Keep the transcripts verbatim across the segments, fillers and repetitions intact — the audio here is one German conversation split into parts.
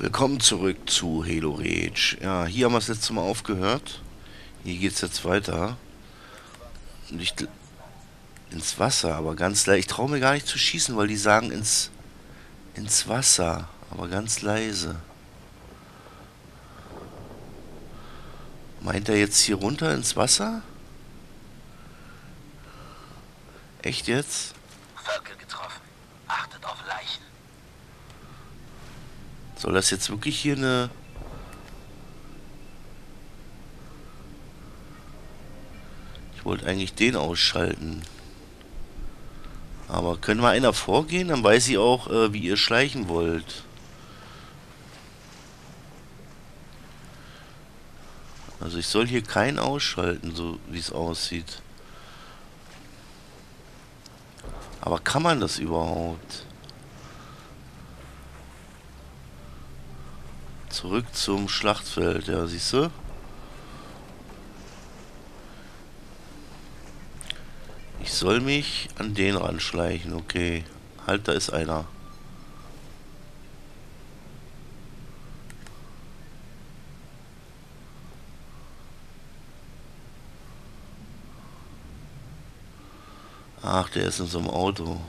Willkommen zurück zu Halo Reach. Ja, hier haben wir das letzte Mal aufgehört. Hier geht's jetzt weiter. Nicht ins Wasser, aber ganz leise. Ich traue mir gar nicht zu schießen, weil die sagen ins, ins Wasser, aber ganz leise. Meint er jetzt hier runter ins Wasser? Echt jetzt? Völker getroffen. Achtet auf Leichen. Soll das jetzt wirklich hier eine... Ich wollte eigentlich den ausschalten. Aber können wir einer vorgehen? Dann weiß ich auch, äh, wie ihr schleichen wollt. Also ich soll hier keinen ausschalten, so wie es aussieht. Aber kann man das überhaupt? Zurück zum Schlachtfeld, ja, siehst du? Ich soll mich an den ranschleichen, okay. Halt, da ist einer. Ach, der ist in so einem Auto.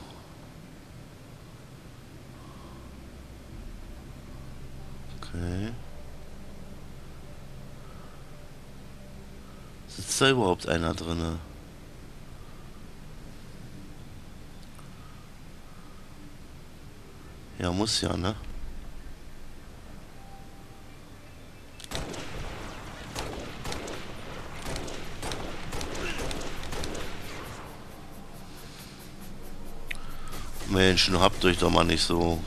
Okay. Sitzt da überhaupt einer drinne? Ja, muss ja, ne? Menschen, habt euch doch mal nicht so.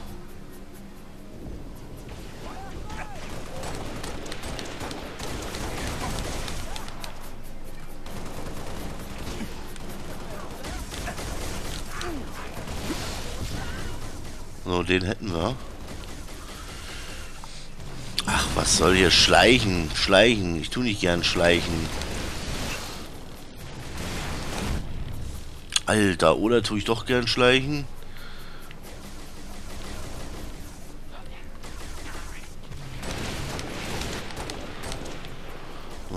So, den hätten wir. Ach, was soll hier? Schleichen, schleichen. Ich tue nicht gern schleichen. Alter, oder tue ich doch gern schleichen?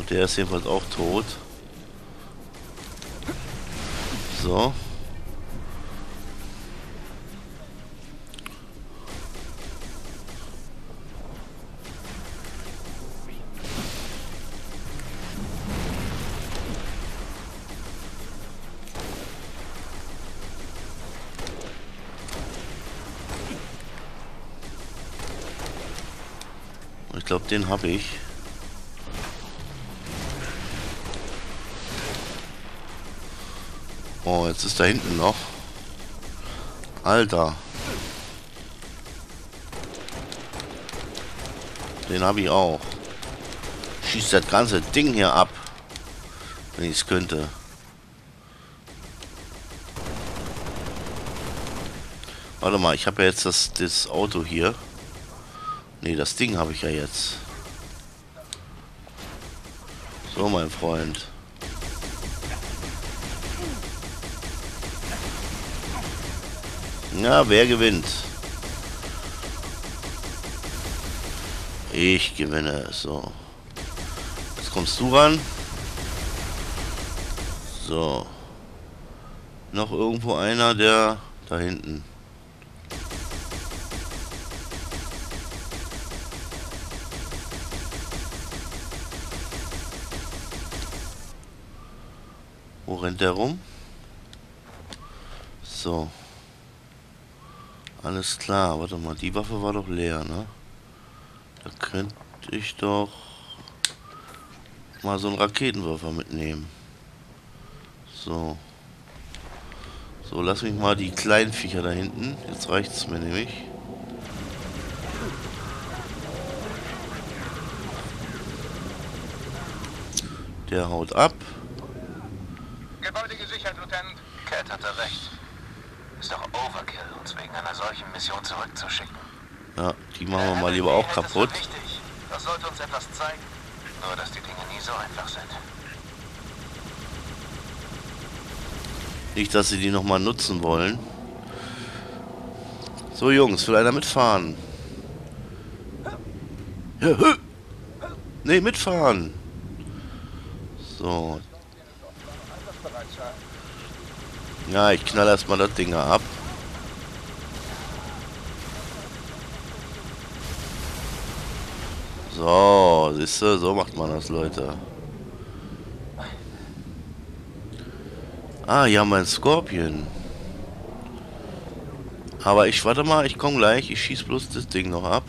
Der ist jedenfalls auch tot. So. Ich glaube, den habe ich. Oh, jetzt ist da hinten noch. Alter. Den habe ich auch. Schießt das ganze Ding hier ab. Wenn ich es könnte. Warte mal, ich habe ja jetzt das, das Auto hier. Ne, das Ding habe ich ja jetzt. So, mein Freund. Na, wer gewinnt? Ich gewinne. So. Jetzt kommst du ran. So. Noch irgendwo einer, der da hinten. Wo rennt der rum? So. Alles klar, warte mal, die Waffe war doch leer, ne? Da könnte ich doch mal so einen Raketenwerfer mitnehmen. So. So, lass mich mal die kleinen Viecher da hinten. Jetzt reicht es mir nämlich. Der haut ab. Gebäude gesichert, Lieutenant. Cat hatte recht. Ist doch Overkill, uns wegen einer solchen Mission zurückzuschicken. Ja, die machen wir mal lieber auch kaputt. Das ist wichtig. Das sollte uns etwas zeigen. Nur, dass die Dinge nie so einfach sind. Nicht, dass sie die nochmal nutzen wollen. So, Jungs, will einer mitfahren? Ja, ne, mitfahren. So. Ja, ich knall erstmal das Ding ab. So, siehst du, so macht man das, Leute. Ah, hier haben wir einen Skorpion. Aber ich, warte mal, ich komme gleich. Ich schieß bloß das Ding noch ab.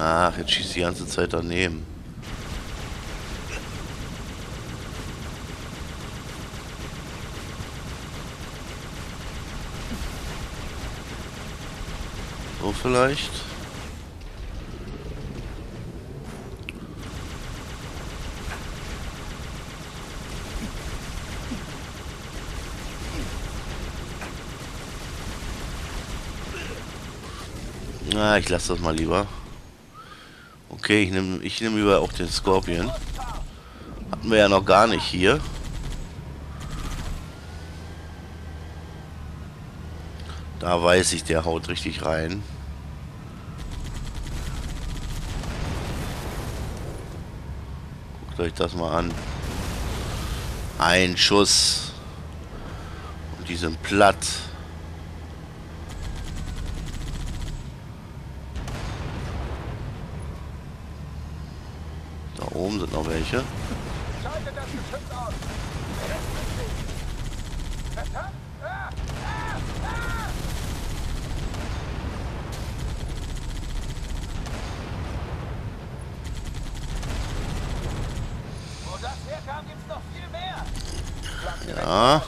Ach, jetzt schießt die ganze Zeit daneben. So vielleicht. Na, ich lasse das mal lieber. Okay, ich nehme ich nehm über auch den Skorpion. Hatten wir ja noch gar nicht hier. Da weiß ich, der haut richtig rein. Guckt euch das mal an. Ein Schuss. Und die sind platt. Oben sind noch welche. Ja.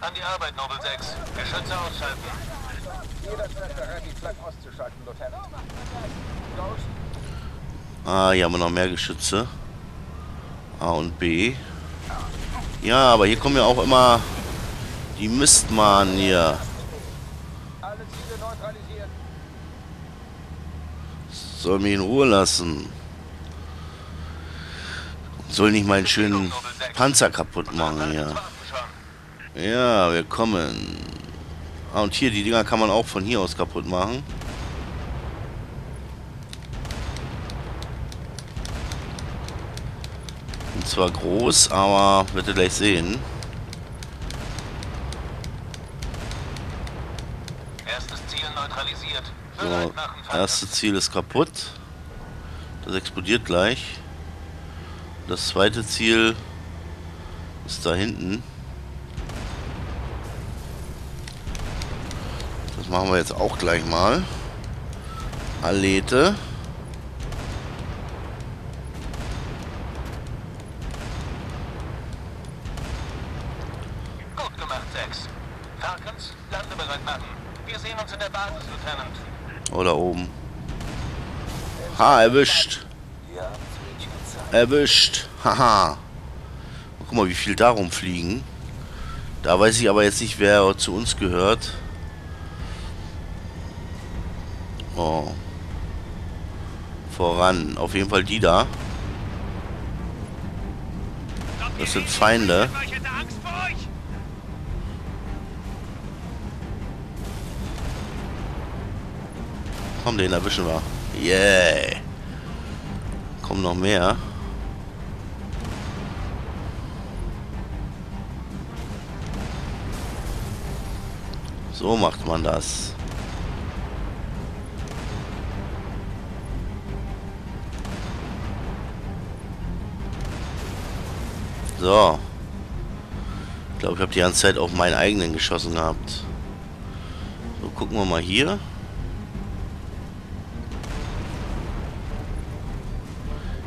An die Arbeit, Noble sechs. Geschütze ausschalten. Jeder Schwester hat die Flak auszuschalten, Lieutenant. Ah, hier haben wir noch mehr Geschütze. A und B. Ja, aber hier kommen ja auch immer die Mistmanen hier. Soll mich in Ruhe lassen. Soll nicht meinen schönen Panzer kaputt machen hier. Ja, wir kommen. Ah, und hier, die Dinger kann man auch von hier aus kaputt machen. Zwar groß, aber wird ihr gleich sehen. Erstes Ziel neutralisiert. So, erstes Ziel ist kaputt. Das explodiert gleich. Das zweite Ziel ist da hinten. Das machen wir jetzt auch gleich mal. Alete. Oder oben. Ha, erwischt. Erwischt. Haha. Guck mal, wie viel da rumfliegen. Da weiß ich aber jetzt nicht, wer zu uns gehört. Oh. Voran. Auf jeden Fall die da. Das sind Feinde. Komm, den erwischen wir. Yeah. Kommen noch mehr. So macht man das. So. Ich glaube, ich habe die ganze Zeit auf meinen eigenen geschossen gehabt. So, gucken wir mal hier.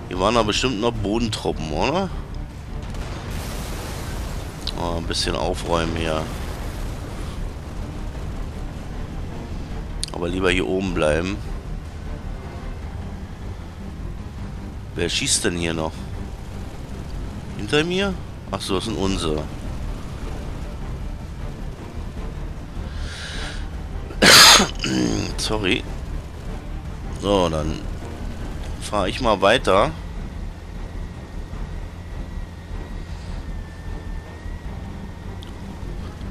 Hier waren da bestimmt noch Bodentruppen, oder? Oh, ein bisschen aufräumen hier. Aber lieber hier oben bleiben. Wer schießt denn hier noch? Hinter mir? Achso, das sind unsere. Sorry. So, dann fahre ich mal weiter.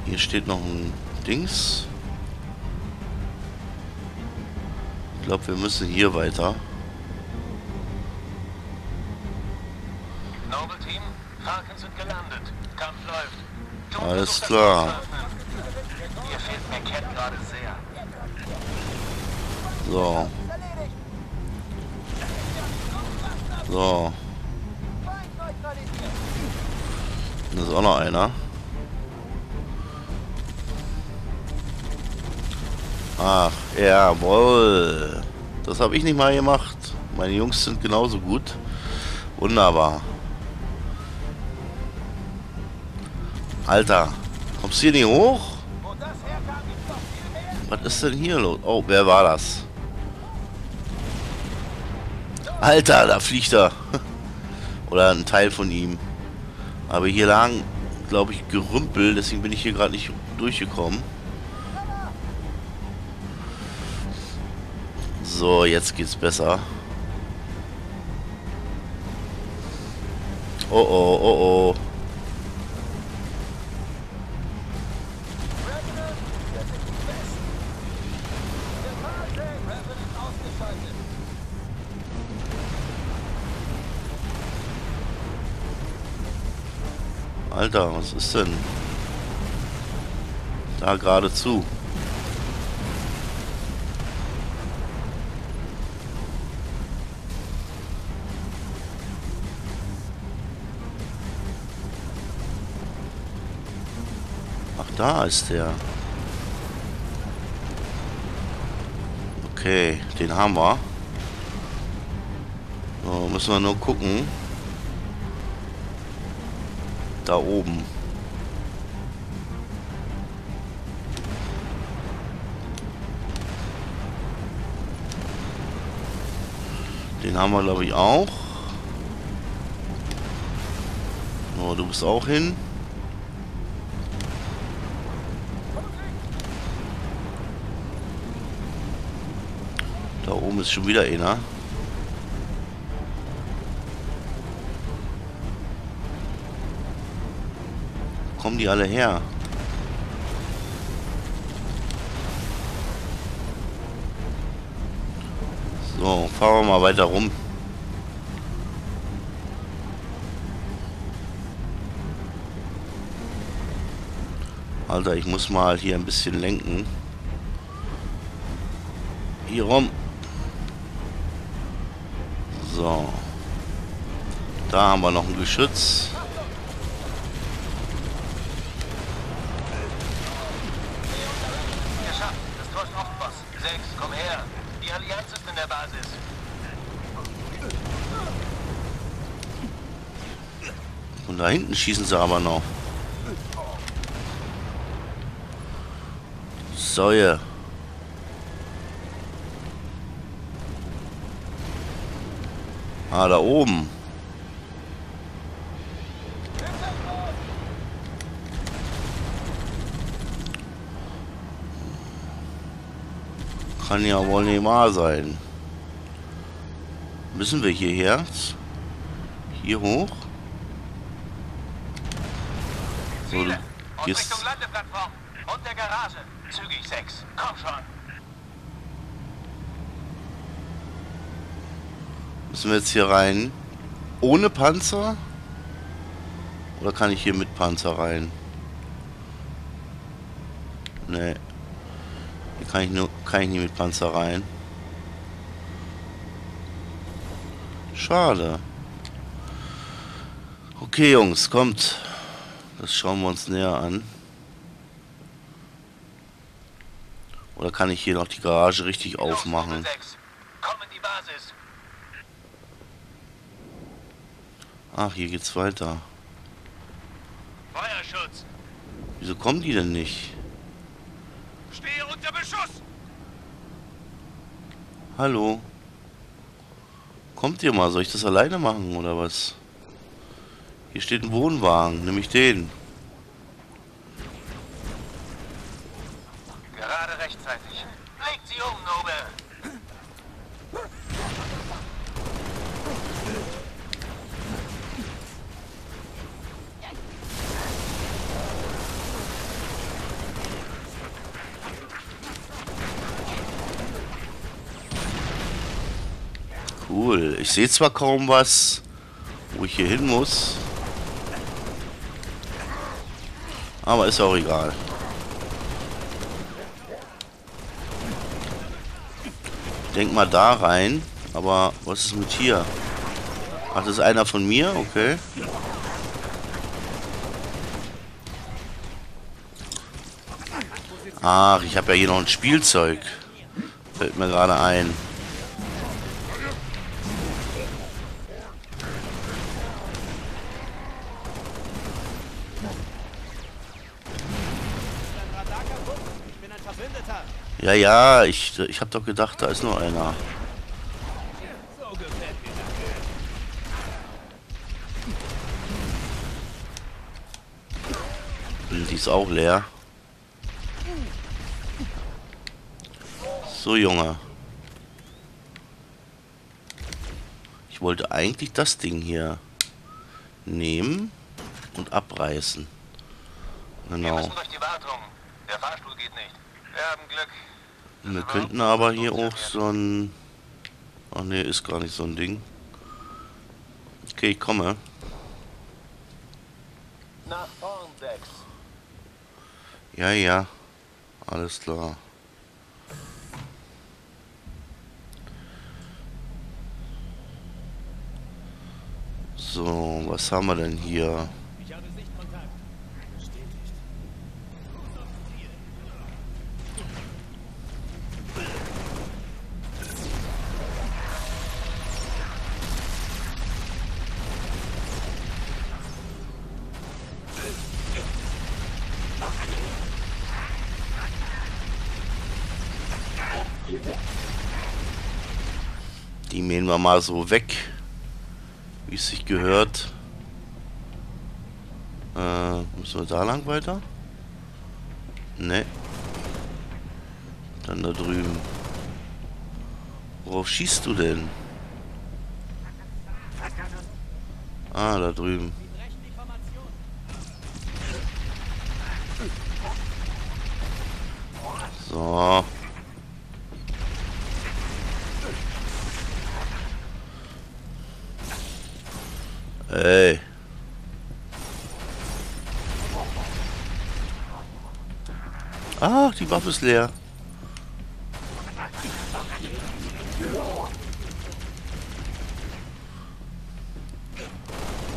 Hier steht noch ein Dings. Ich glaube, wir müssen hier weiter. Noble Team, Falken sind gelandet. Kampf läuft. Alles klar. Hier fehlt mir Cat gerade sehr. So. So. Da ist auch noch einer. Ach, jawohl. Das habe ich nicht mal gemacht. Meine Jungs sind genauso gut. Wunderbar. Alter, kommst du hier nicht hoch? Was ist denn hier los? Oh, wer war das? Alter, da fliegt er. Oder ein Teil von ihm. Aber hier lagen, glaube ich, Gerümpel. Deswegen bin ich hier gerade nicht durchgekommen. So, jetzt geht's besser. Oh, oh, oh, oh. Alter, was ist denn da geradezu? Ach, da ist der. Okay, den haben wir. So, müssen wir nur gucken. Da oben. Den haben wir, glaube ich, auch. Oh, du bist auch hin. Da oben ist schon wieder einer. Kommen die alle her? So, fahren wir mal weiter rum. Alter, ich muss mal hier ein bisschen lenken. Hier rum. So. Da haben wir noch ein Geschütz. Und da hinten schießen sie aber noch. Säue. Ah, da oben. Kann ja wohl nicht wahr sein. Müssen wir hierher? Hier hoch? So, du gehst. Und Richtung Landeplattform und der Garage. Zügig sechs. Komm schon. Müssen wir jetzt hier rein? Ohne Panzer? Oder kann ich hier mit Panzer rein? Nee. Hier kann ich nur, kann ich nicht mit Panzer rein. Schade. Okay, Jungs, kommt. Das schauen wir uns näher an. Oder kann ich hier noch die Garage richtig aufmachen? Ach, hier geht's weiter. Feuerschutz. Wieso kommen die denn nicht? Stehe unter Beschuss. Hallo. Kommt ihr mal, soll ich das alleine machen oder was? Hier steht ein Wohnwagen, nämlich den. Gerade rechtzeitig. Legt sie um, Noble. Cool. Ich sehe zwar kaum was, wo ich hier hin muss. Aber ist auch egal. Denk mal da rein. Aber was ist mit hier? Ach, das ist einer von mir? Okay. Ach, ich habe ja hier noch ein Spielzeug. Fällt mir gerade ein. Ja, ja, ich, ich habe doch gedacht, da ist nur einer. Die ist auch leer. So, Junge. Ich wollte eigentlich das Ding hier nehmen und abreißen. Genau. Wir müssen durch die Wartung. Der Fahrstuhl geht nicht. Wir haben Glück. Wir könnten aber hier auch so ein... Ach ne, ist gar nicht so ein Ding. Okay, ich komme. Nach vorn, sechs. Ja, ja. Alles klar. So, was haben wir denn hier? Die mähen wir mal so weg, wie es sich gehört. Äh, müssen wir da lang weiter? Ne. Dann da drüben. Worauf schießt du denn? Ah, da drüben. So. Ey. Ach, die Waffe ist leer.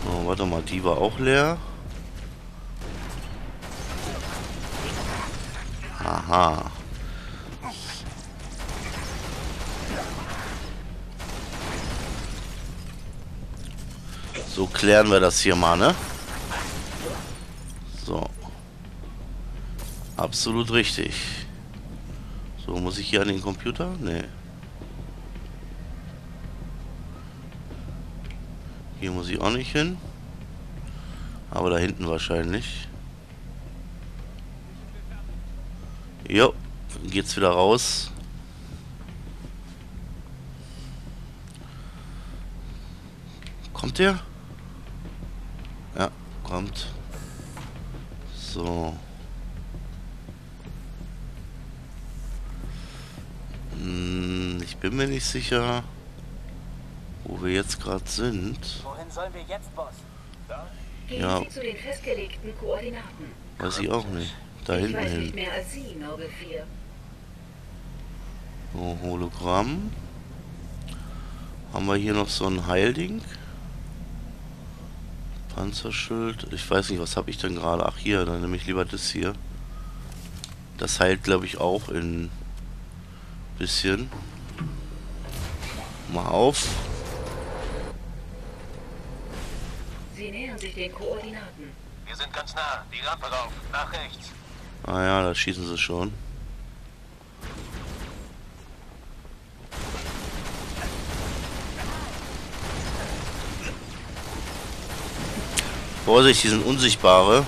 Oh, warte mal, die war auch leer. Aha. So klären wir das hier mal, ne? So. Absolut richtig. So, muss ich hier an den Computer? Nee. Hier muss ich auch nicht hin. Aber da hinten wahrscheinlich. Jo, geht's wieder raus. Kommt der? Ja, kommt. So. Hm, ich bin mir nicht sicher, wo wir jetzt gerade sind. Wohin sollen wir jetzt, Boss? Da? Ja. Gehen Sie zu den festgelegten Koordinaten. Weiß ich auch nicht. Da hinten hin. Ich weiß nicht mehr als Sie, Noble vier. So, Hologramm. Haben wir hier noch so ein Heilding? Panzerschild. Ich weiß nicht, was habe ich denn gerade? Ach hier, dann nehme ich lieber das hier. Das heilt, glaube ich, auch in bisschen. Mal auf. Sie nähern sich den Koordinaten. Wir sind ganz nah. Die Rampe rauf. Nach rechts. Ah ja, da schießen sie schon. Vorsicht, die sind unsichtbare.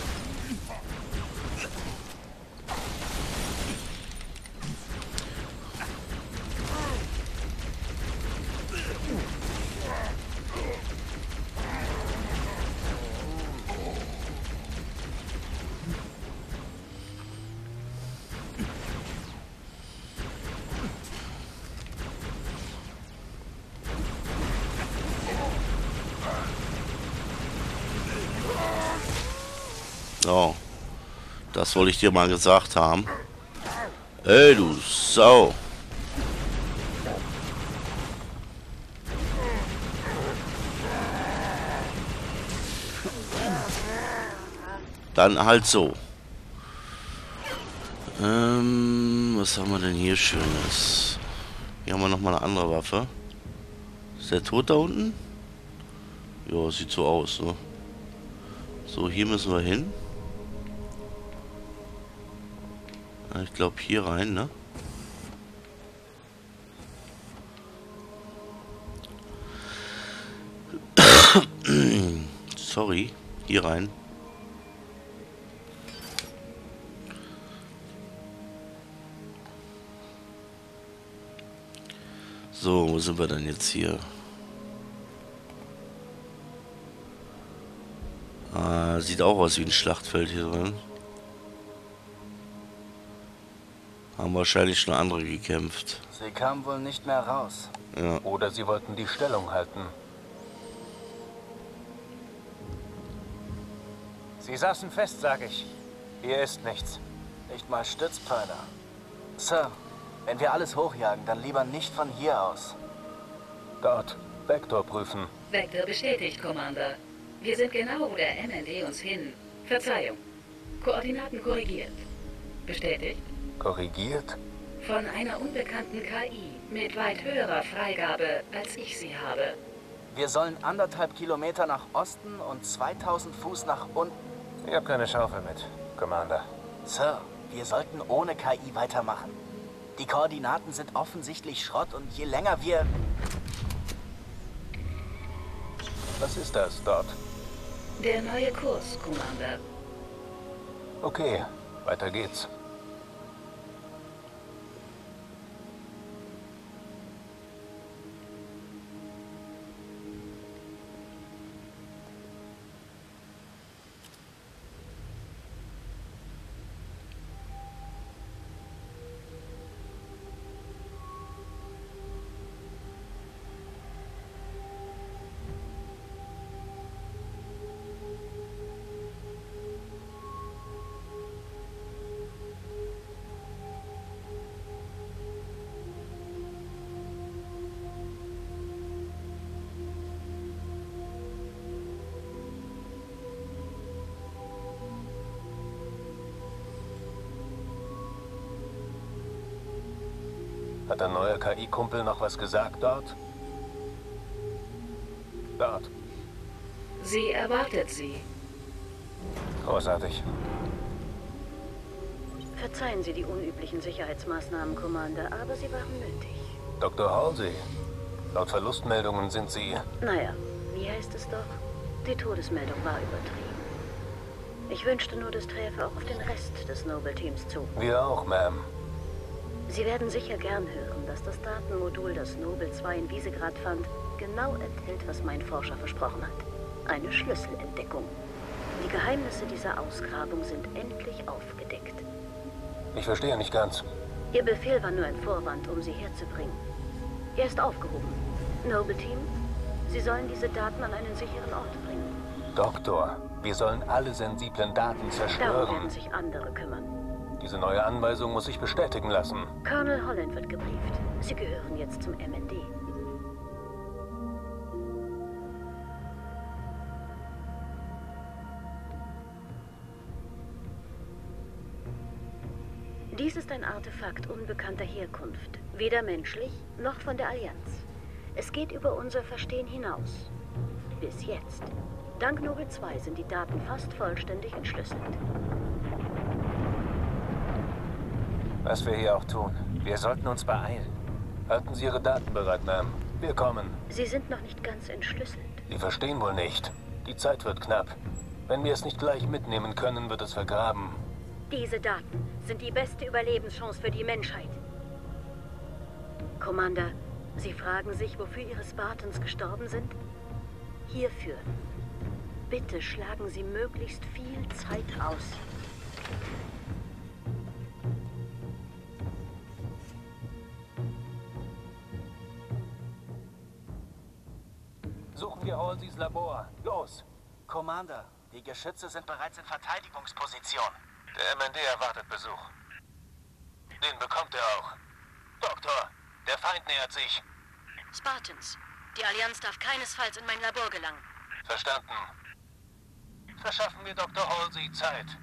So. Das wollte ich dir mal gesagt haben. Ey, du Sau. Dann halt so. Ähm, was haben wir denn hier Schönes? Hier haben wir nochmal eine andere Waffe. Ist der tot da unten? Ja, sieht so aus, ne? So, hier müssen wir hin. Ich glaube hier rein, ne? Sorry, hier rein. So, wo sind wir denn jetzt hier? Ah, sieht auch aus wie ein Schlachtfeld hier drin. Haben wahrscheinlich schon andere gekämpft. Sie kamen wohl nicht mehr raus. Ja. Oder sie wollten die Stellung halten. Sie saßen fest, sag ich. Hier ist nichts. Nicht mal Stützpfeiler. Sir, wenn wir alles hochjagen, dann lieber nicht von hier aus. Dort, Vektor prüfen. Vektor bestätigt, Commander. Wir sind genau, wo der M N D uns hin. Verzeihung. Koordinaten korrigiert. Bestätigt? Korrigiert? Von einer unbekannten K I mit weit höherer Freigabe, als ich sie habe. Wir sollen anderthalb Kilometer nach Osten und zweitausend Fuß nach unten... Ich habe keine Schaufel mit, Commander. Sir, wir sollten ohne K I weitermachen. Die Koordinaten sind offensichtlich Schrott und je länger wir... Was ist das dort? Der neue Kurs, Commander. Okay, weiter geht's. Hat der neue K I-Kumpel noch was gesagt dort? Dort. Sie erwartet sie. Großartig. Verzeihen Sie die unüblichen Sicherheitsmaßnahmen, Commander, aber sie waren nötig. Doktor Halsey, laut Verlustmeldungen sind Sie... Naja, wie heißt es doch? Die Todesmeldung war übertrieben. Ich wünschte nur, das träfe auch auf den Rest des Noble Teams zu. Wir auch, Ma'am. Sie werden sicher gern hören, dass das Datenmodul, das Noble zwei in Wiesegrad fand, genau enthält, was mein Forscher versprochen hat. Eine Schlüsselentdeckung. Die Geheimnisse dieser Ausgrabung sind endlich aufgedeckt. Ich verstehe nicht ganz. Ihr Befehl war nur ein Vorwand, um sie herzubringen. Er ist aufgehoben. Noble Team, Sie sollen diese Daten an einen sicheren Ort bringen. Doktor, wir sollen alle sensiblen Daten zerstören. Darum werden sich andere kümmern. Diese neue Anweisung muss ich bestätigen lassen. Colonel Holland wird gebrieft. Sie gehören jetzt zum M N D. Dies ist ein Artefakt unbekannter Herkunft. Weder menschlich, noch von der Allianz. Es geht über unser Verstehen hinaus. Bis jetzt. Dank Noble zwei sind die Daten fast vollständig entschlüsselt. Was wir hier auch tun, wir sollten uns beeilen. Halten Sie Ihre Daten bereit, Ma'am. Wir kommen. Sie sind noch nicht ganz entschlüsselt. Sie verstehen wohl nicht. Die Zeit wird knapp. Wenn wir es nicht gleich mitnehmen können, wird es vergraben. Diese Daten sind die beste Überlebenschance für die Menschheit. Commander, Sie fragen sich, wofür Ihre Spartans gestorben sind? Hierfür. Bitte schlagen Sie möglichst viel Zeit aus. Suchen wir Halseys Labor. Los! Commander, die Geschütze sind bereits in Verteidigungsposition. Der M N D erwartet Besuch. Den bekommt er auch. Doktor, der Feind nähert sich. Spartans, die Allianz darf keinesfalls in mein Labor gelangen. Verstanden. Verschaffen wir Doktor Halsey Zeit.